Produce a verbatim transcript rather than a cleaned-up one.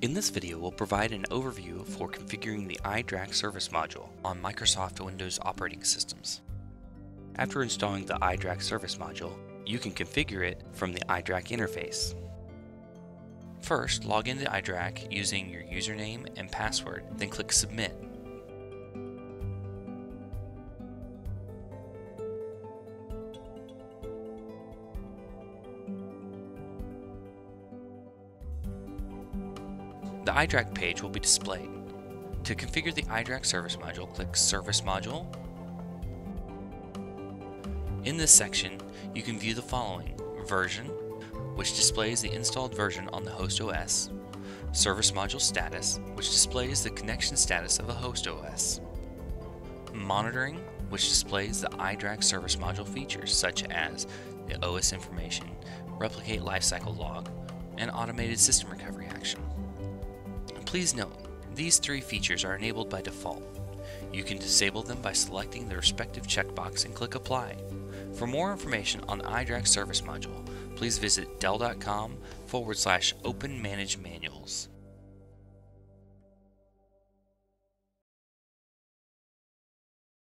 In this video, we'll provide an overview for configuring the iDRAC service module on Microsoft Windows operating systems. After installing the iDRAC service module, you can configure it from the iDRAC interface. First, log into iDRAC using your username and password, then click Submit. The iDRAC page will be displayed. To configure the iDRAC service module, click Service Module. In this section, you can view the following: version, which displays the installed version on the host O S, service module status, which displays the connection status of a host O S, monitoring, which displays the iDRAC service module features such as the O S information, replicate lifecycle log, and automated system recovery action. Please note, these three features are enabled by default. You can disable them by selecting the respective checkbox and click Apply. For more information on the iDRAC service module, please visit Dell.com forward slash open manage manuals.